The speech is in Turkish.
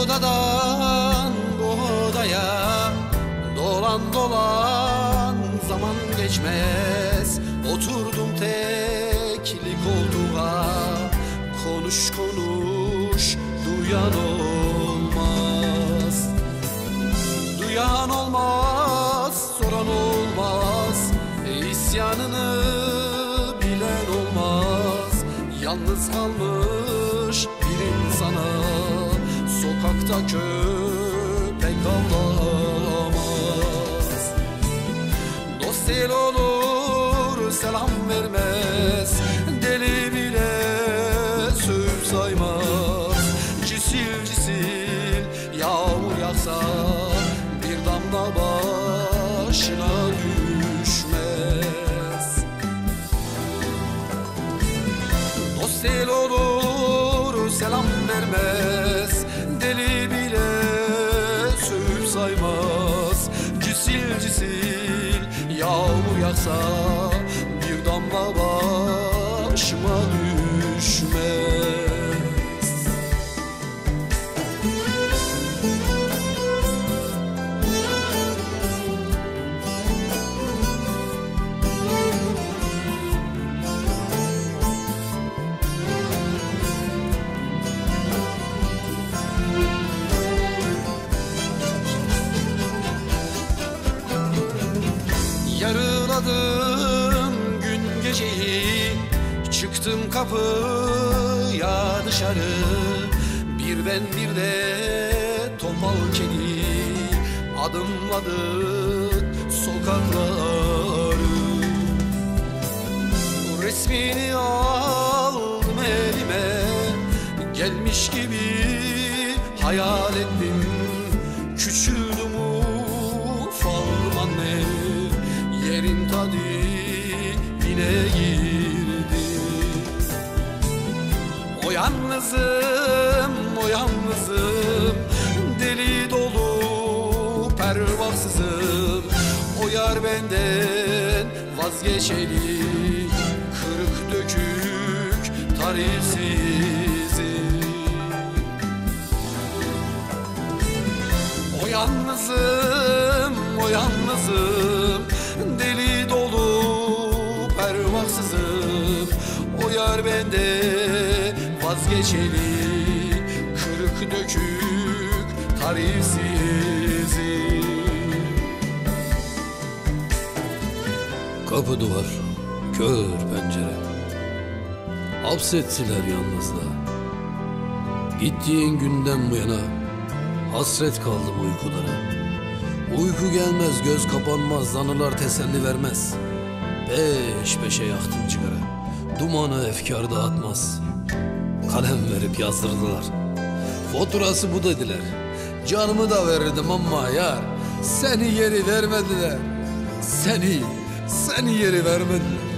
Odadan odaya dolan dolan zaman geçmez. Oturdum tekli koltuğa, konuş konuş duyan olmaz. Duyan olmaz, soran olmaz, isyanını bilen olmaz. Yalnız kalmış bir insana sokakta köpek avlamaz. Dost el olur selam vermez, deli bile sövüp saymaz. Cisil cisil yağmur yağsa bir damla başına düşmez. Dost el olur selam vermez, deli bile sövüp saymaz. Cisil cisil yağmur yağsa bir damla başıma düşmez. Yarıladım gün geceyi, çıktım kapıya dışarı. Bir ben bir de topal kedi, adımladık sokakları. Resmini aldım elime, gelmiş gibi hayal ettim. Küçüldüm ufaldım anne, yerin tadı yine girdi. O yalnızım, o yalnızım, deli dolu pervasızım. O yar benden vazgeçeli, kırık dökük tarifsizim. O yalnızım, o yalnızım, deli dolu pervasızım. O yar bende vazgeçeli, kırık dökük tarifsizim. Kapı duvar, kör pencere, hapsettiler yalnızlığa. Gittiğin günden bu yana hasret kaldım uykulara. Uyku gelmez, göz kapanmaz, anılar teselli vermez. Peş peşe yaktım çıkara, dumanı efkar dağıtmaz. Kalem verip yazdırdılar, faturası bu dediler. Canımı da verirdim ama yar, seni yeri vermediler. Seni yeri vermediler.